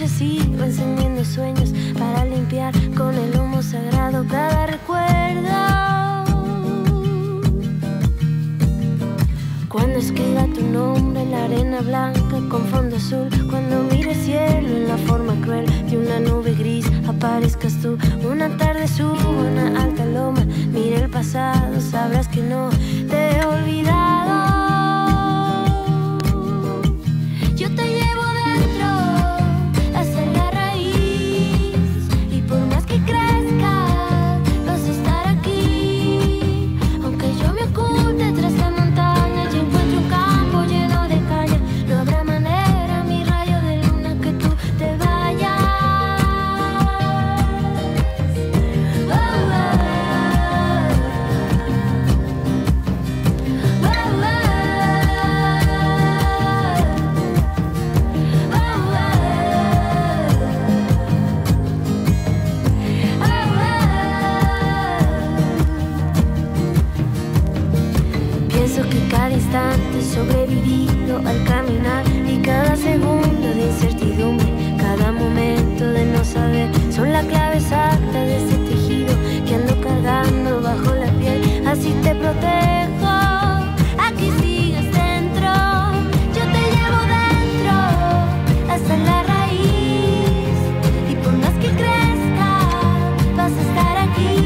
noche sigo encendiendo sueños para limpiar con el humo sagrado cada recuerdo. Cuando escriba tu nombre en la arena blanca con fondo azul, cuando mire cielo en la forma cruel de una nube gris aparezcas tú. Una tarde subo una alta loma, mire el pasado, sabrás que no te he olvidado. Yo te llevo dentro hasta la raíz, y por más que crezca vas a estar aquí. Aunque yo me oculte tras la montaña, yo encuentro un campo lleno de caña. No habrá manera, mi rayo de luna, que tú te vayas. Oh, oh. Cada instante sobrevivido al caminar, y cada segundo de incertidumbre, cada momento de no saber, son la clave exacta de este tejido que ando cargando bajo la piel. Así te protejo, aquí sigues dentro. Yo te llevo dentro hasta la raíz, y por más que crezca vas a estar aquí.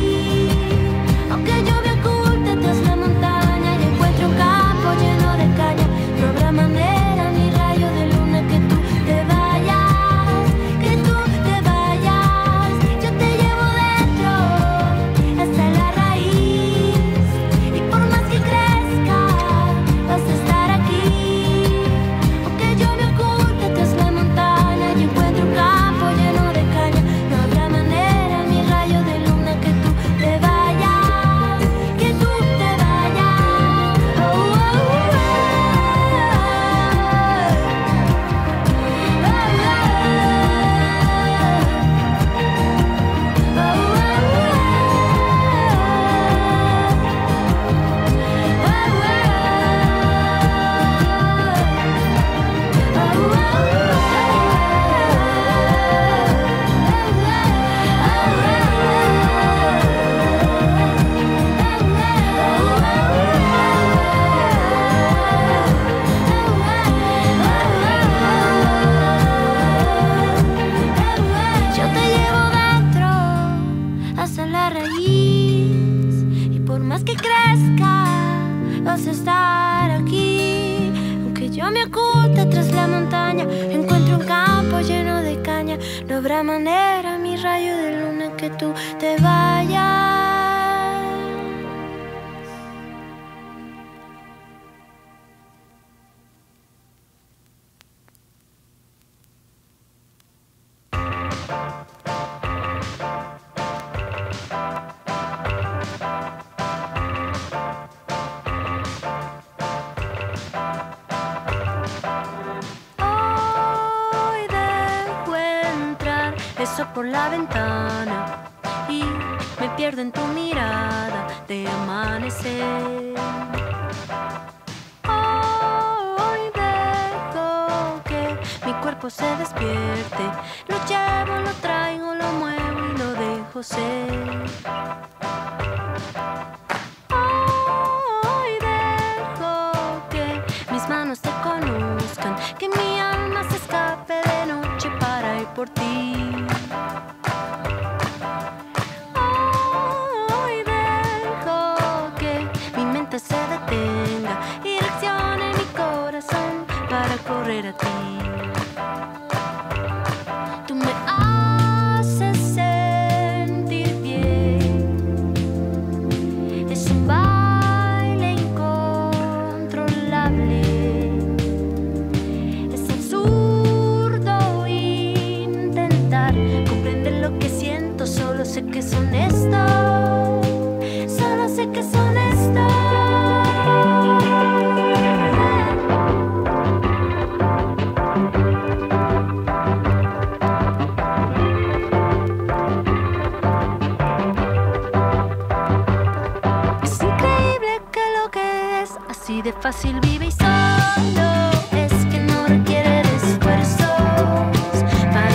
Aunque yo me oculte tras la montaña, lleno de caña, no habrá manera, ni rayo de luna, que tú te vayas, que tú te vayas. Yo te llevo dentro hasta la raíz, y por más que crezca vas a estar aquí. Aunque yo me oculte tras la montaña, yo encuentro un campo lleno de caña, no habrá manera, ni rayo de luna, que tú te vayas, que tú te vayas. Oh, vas a estar aquí, aunque yo me oculte tras la montaña, encuentro un campo lleno de caña, no habrá manera, mi rayo de luna, que tú te vayas. Por la ventana y me pierdo en tu mirada de amanecer. Hoy dejo que mi cuerpo se despierte, lo llevo, lo traigo, lo muevo y lo dejo ser. Hoy dejo que mis manos te conozcan, que mi alma se escape de noche para ir por ti. Se detenga y reaccione mi corazón para correr a ti. Tú me haces sentir bien, es un baile incontrolable, es absurdo intentar comprender lo que siento, solo sé que es honesto, solo sé que es honesto. Así de fácil vive y solo es que no requiere de esfuerzos para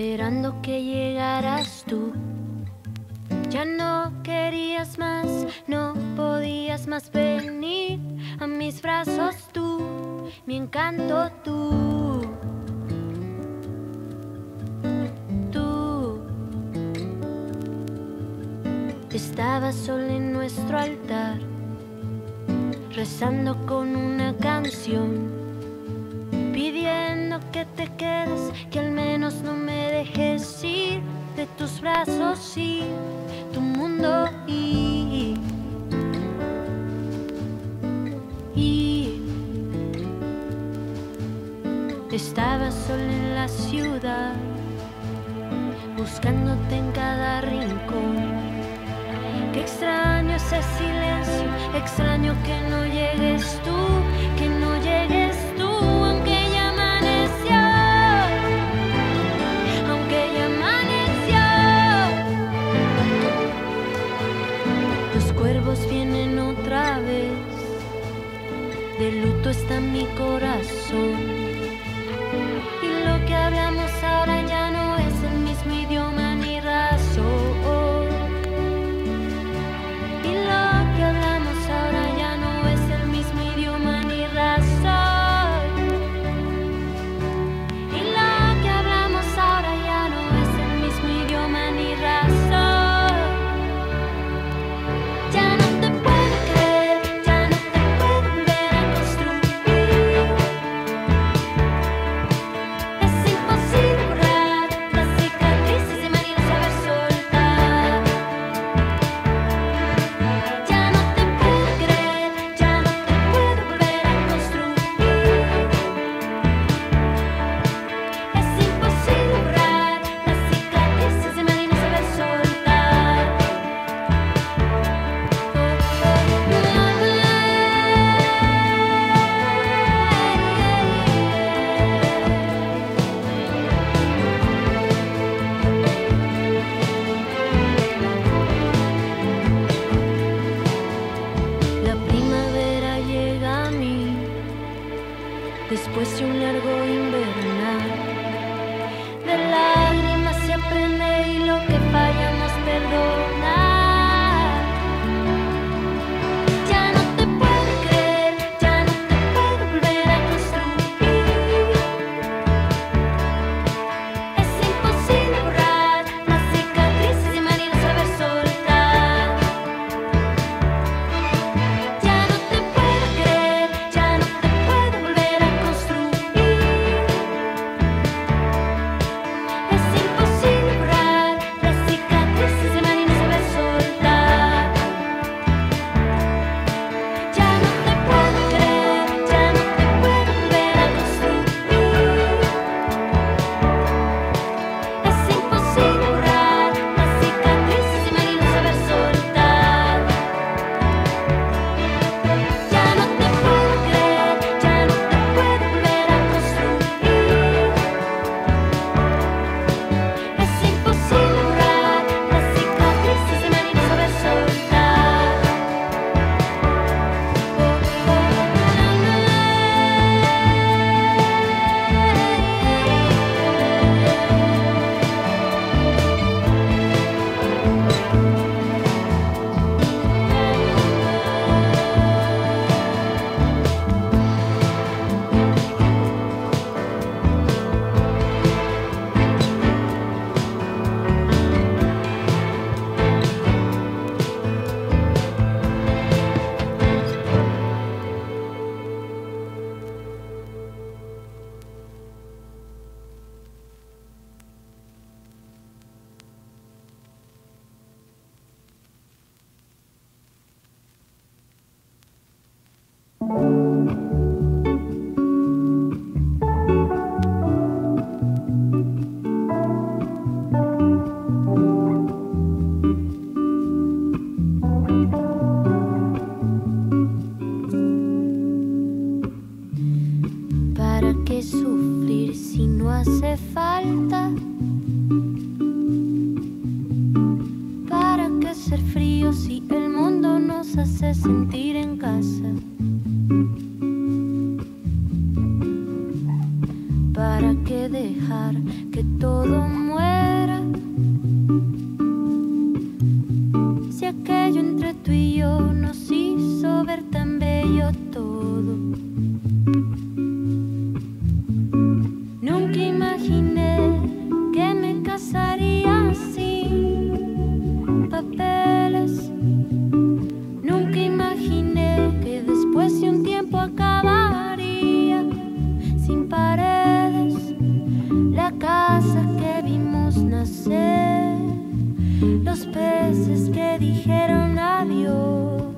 esperando que llegaras tú. Ya no querías más, no podías más venir a mis brazos tú, mi encanto tú. Tú estabas sola en nuestro altar, rezando con una canción, pidiendo que te quedes, que al menos no me dejes ir de tus brazos y tu mundo y estaba sola en la ciudad, buscándote en cada rincón. Qué extraño ese silencio, extraño que no llegues tú, que no llegues tú, aunque ya amaneció, aunque ya amaneció. Los cuervos vienen otra vez, de luto está mi corazón, y lo que hablamos ahora ya no es el mismo idioma ni razón. Después de un largo invernal, de lágrimas se aprende y lo que fallamos perdona. ¿Para qué sufrir si no hace falta? ¿Para qué ser frío si el mundo nos hace sentir en casa? ¿Para qué dejar que todo muera? tú y yo nos hizo ver tan bello todo. Nunca imaginé que me casaría sin papeles. Nunca imaginé que después de un tiempo acabaría sin paredes la casa que vimos nacer, los peces que dijeron adiós,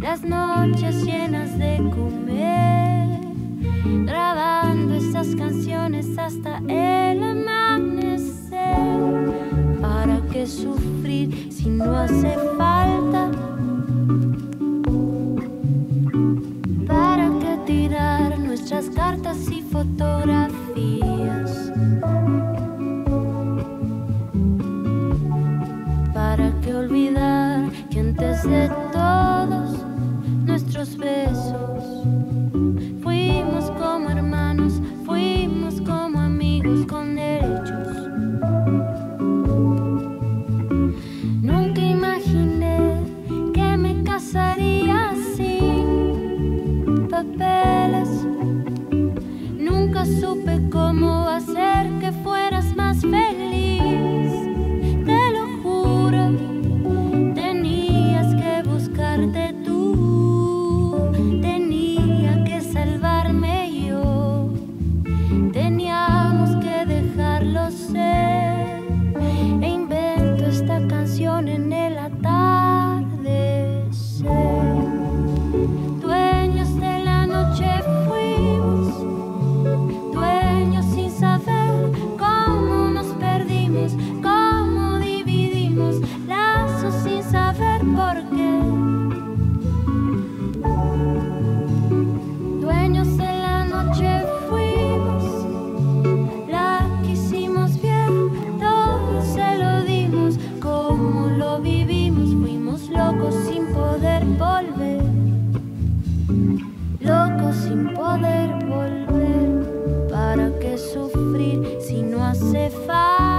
las noches llenas de comer, grabando esas canciones hasta el amanecer. ¿Para qué sufrir si no hace falta? ¿Para qué tirar nuestras cartas y fotografías? ¿Para qué olvidar que antes de todos nuestros besos fuimos como hermanos, fuimos como amigos con derechos? Nunca imaginé que me casaría sin papeles. Nunca supe cómo hacer que fueras más feliz. Tenías que buscarte tú, tenía que salvarme yo, teníamos que dejarlo ser. E invento esta canción en el atardecer. Dueños de la noche fuimos, dueños sin saber cómo nos perdimos, cómo dividimos lazos sin saber por qué. Dueños de la noche fuimos, la quisimos bien, todo se lo dimos, como lo vivimos, fuimos locos sin poder volver, locos sin poder volver. ¿Para qué sufrir si no hace falta?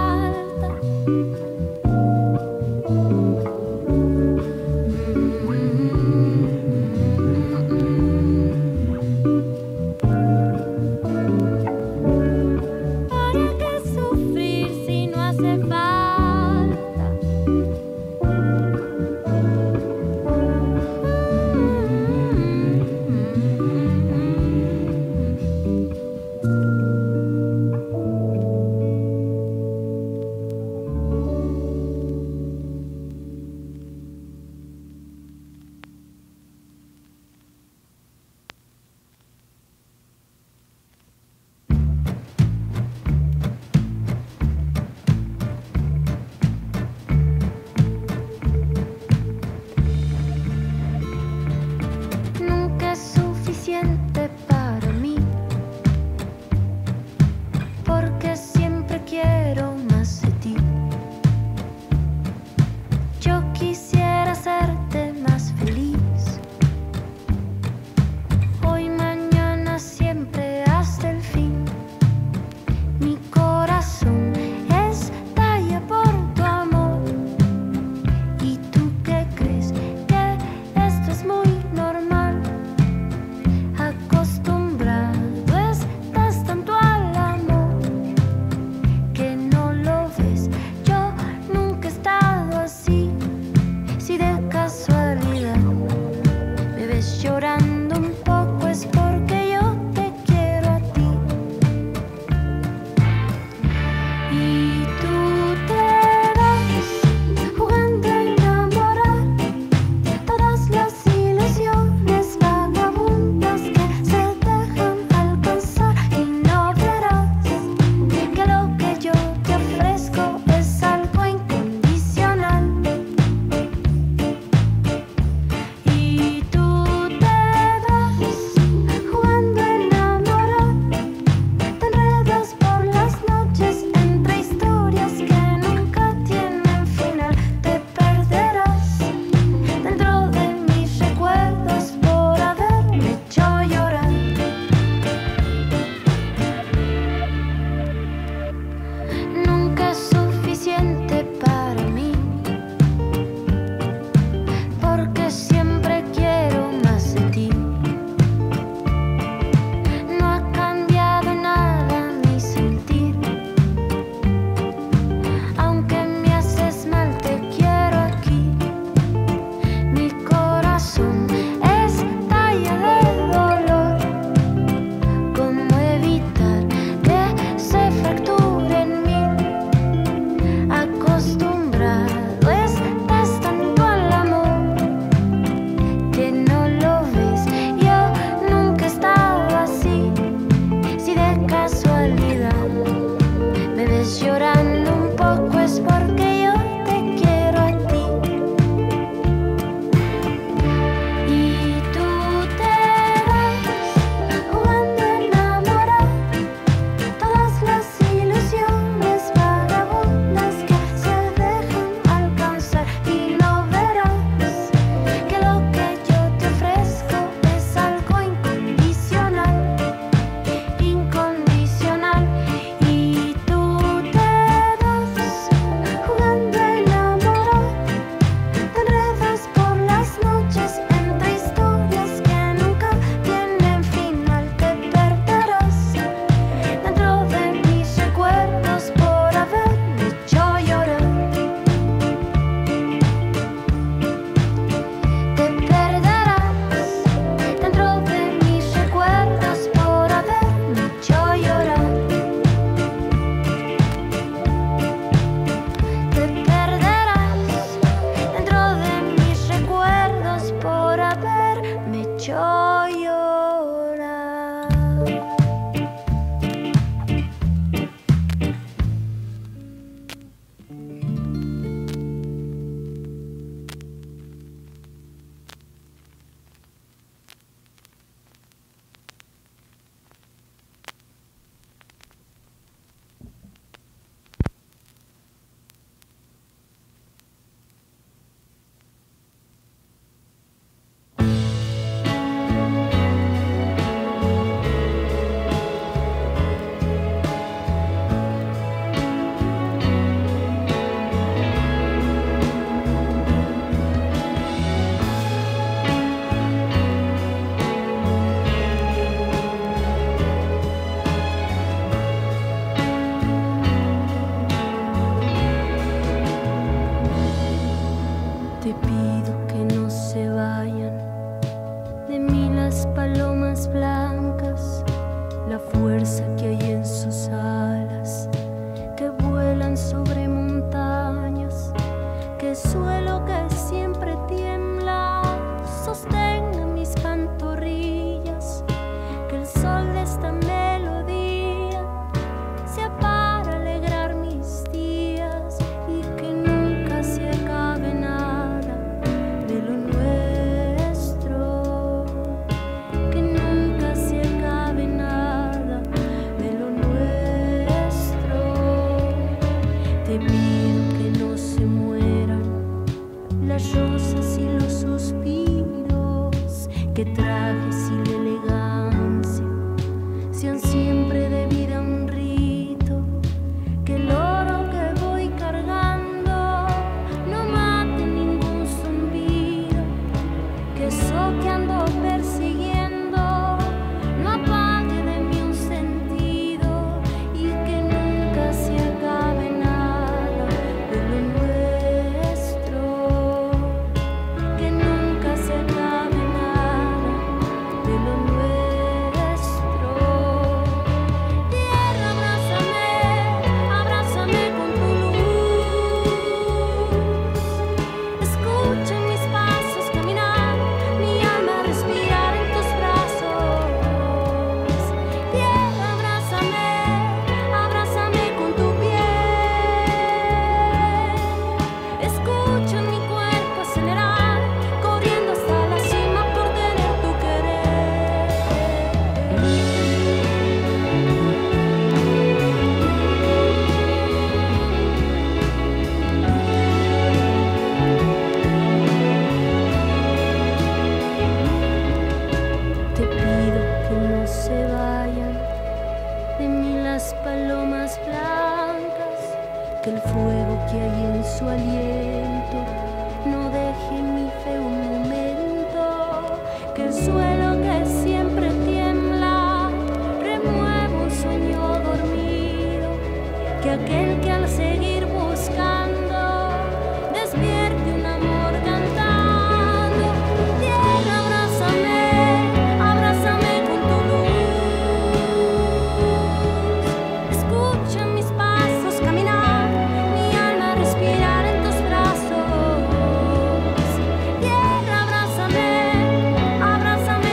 hecho llorar. Abrázame.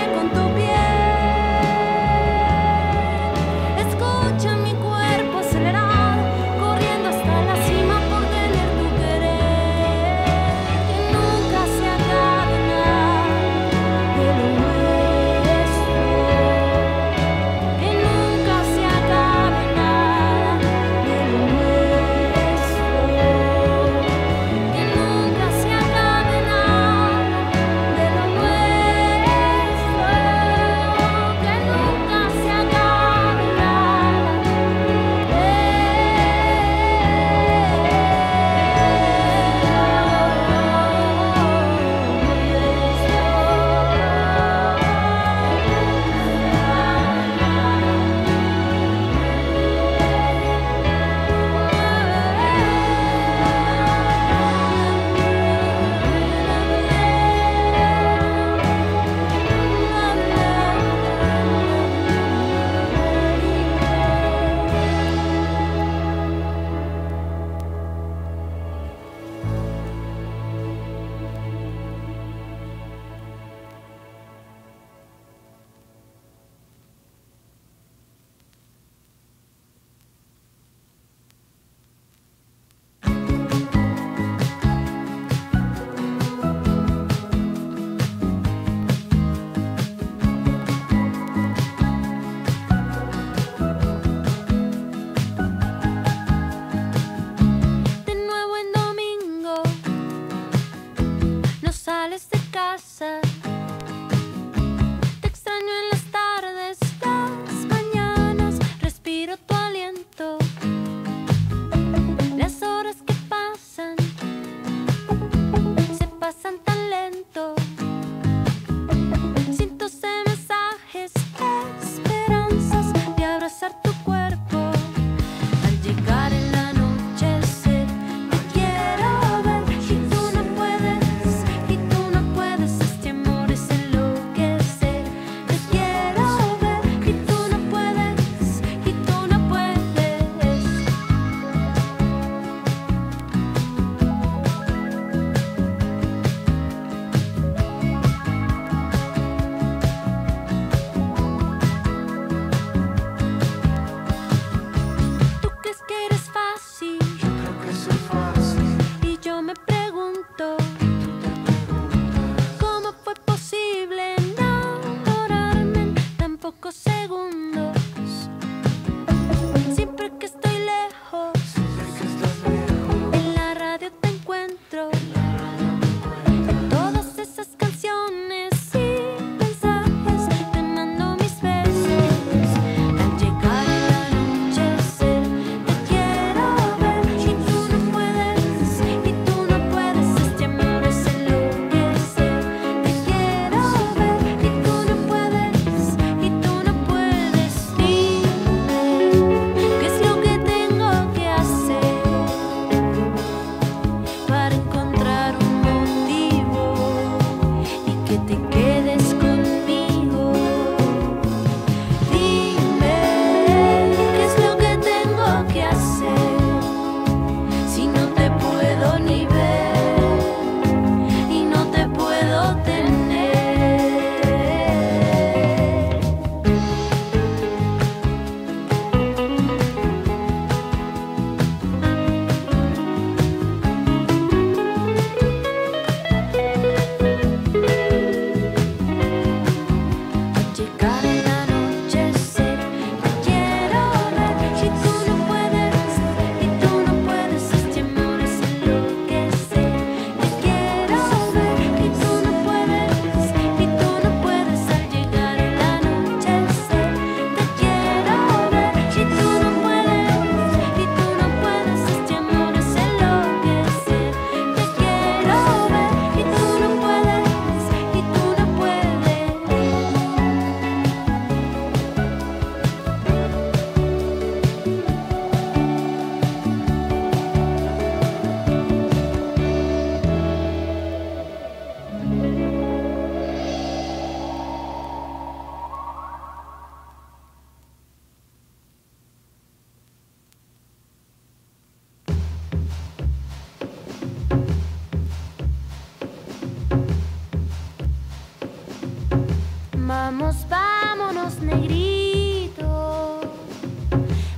Vamos, vámonos, negrito,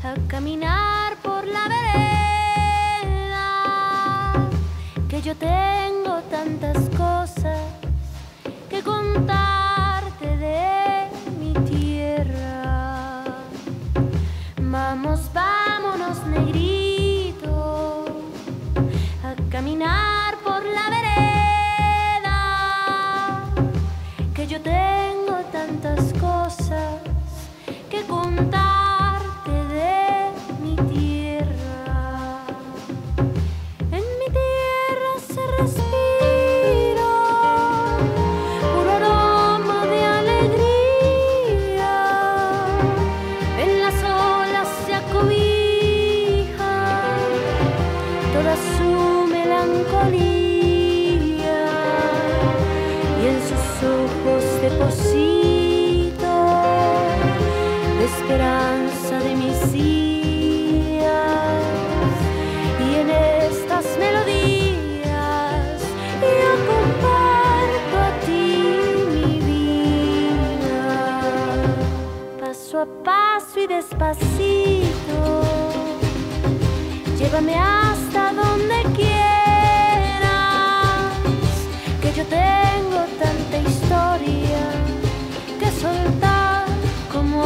a caminar por la vereda, que yo tengo tantas cosas que contarte de mi tierra. Vamos, vámonos, negrito, a caminar por la vereda, que yo tengo tantas cosas que contarte de mi tierra. En mi tierra se respira un aroma de alegría, en las olas se acobija toda su melancolía, y en sus ojos deposita esperanza de mis días, y en estas melodías yo comparto a ti mi vida. Paso a paso y despacito, llévame hasta donde quieras, que yo tengo tanta historia que soltar como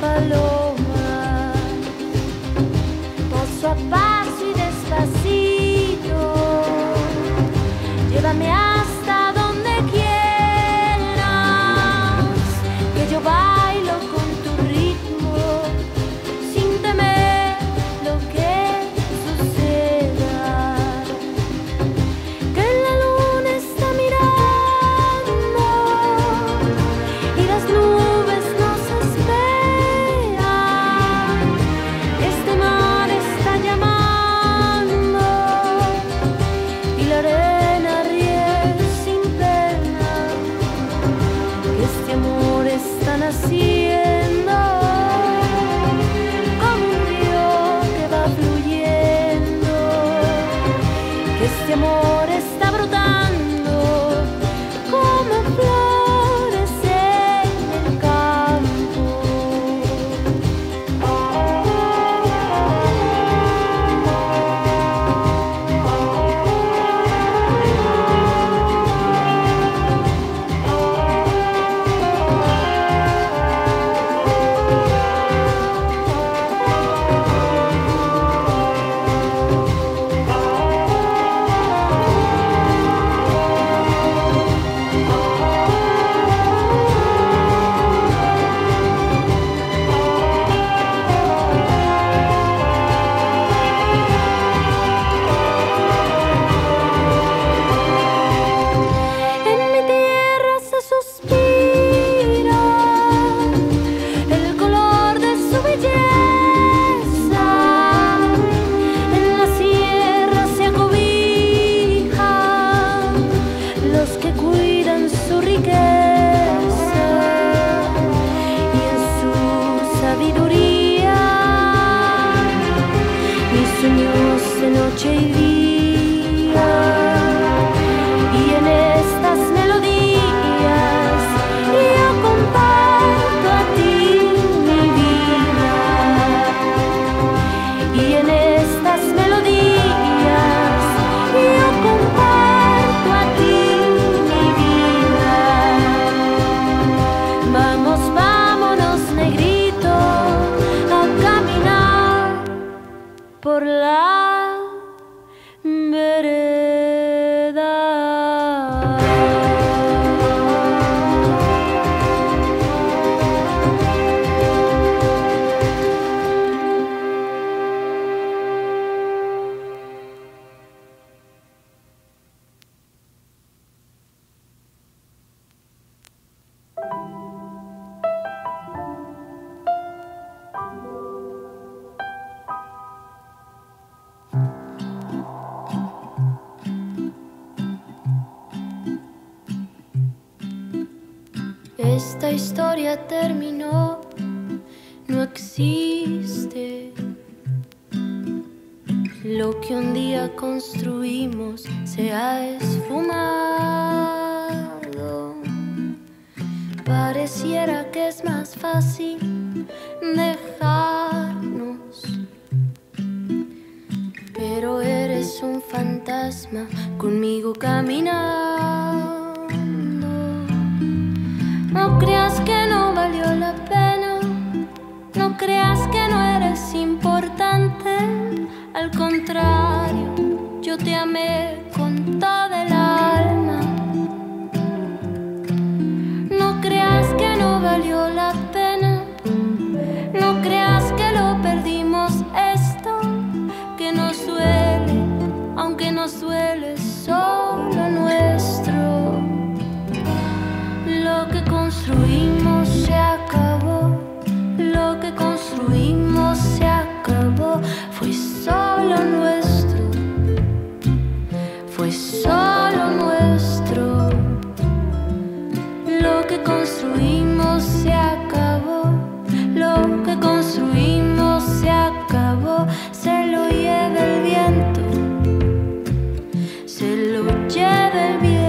paloma. Paso a paso y despacito, llévame hasta donde quieras, que yo bailo con tu ritmo sin temer lo que suceda, que la luna está mirando y las nubes nos esperan. Haciendo como un río que va fluyendo, que este amor está brotando como flores en el de noche y día, y en estas melodías yo comparto a ti mi vida, y en estas melodías yo comparto a ti mi vida. Vamos, vámonos, negrito, a caminar por la Esta historia terminó, no existe. Lo que un día construimos se ha esfumado. Pareciera que es más fácil dejarnos, pero eres un fantasma conmigo caminando. No creas que no valió la pena, no creas que no eres importante. Al contrario, yo te amé con toda el alma. No creas que no valió la pena, no creas que lo perdimos esto que nos duele, aunque nos duele solo nuestro. Lo que construimos se acabó, lo que construimos se acabó, fue solo nuestro, fue solo nuestro. Lo que construimos se acabó, lo que construimos se acabó, se lo lleva el viento, se lo lleva el viento.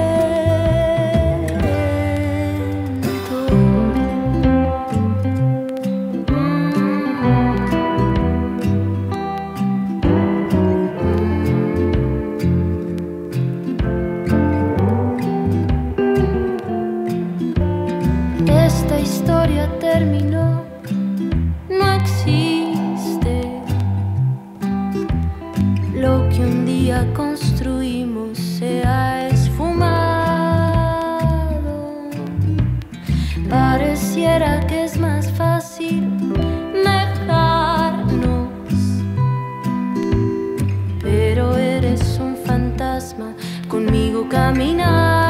Terminó, no existe. Lo que un día construimos se ha esfumado. Pareciera que es más fácil dejarnos, pero eres un fantasma conmigo caminando.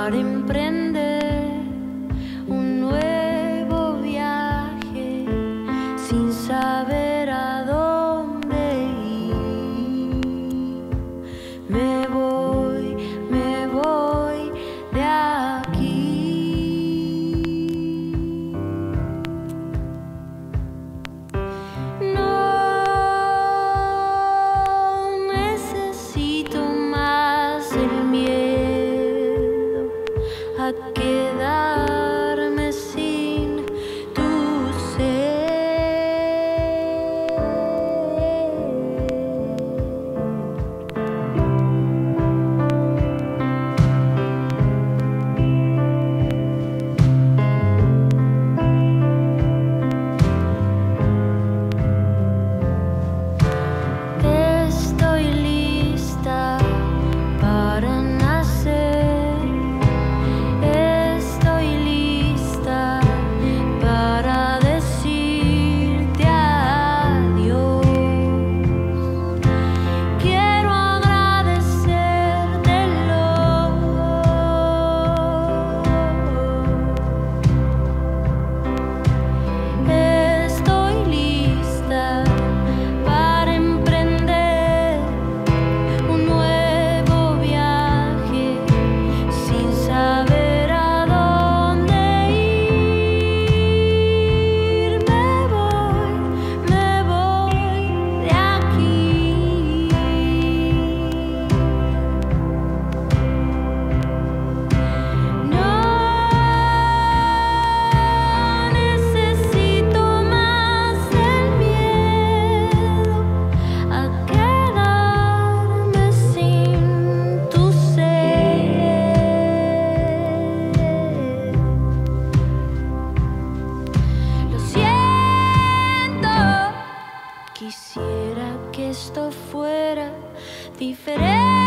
Emprender un nuevo viaje. diferente.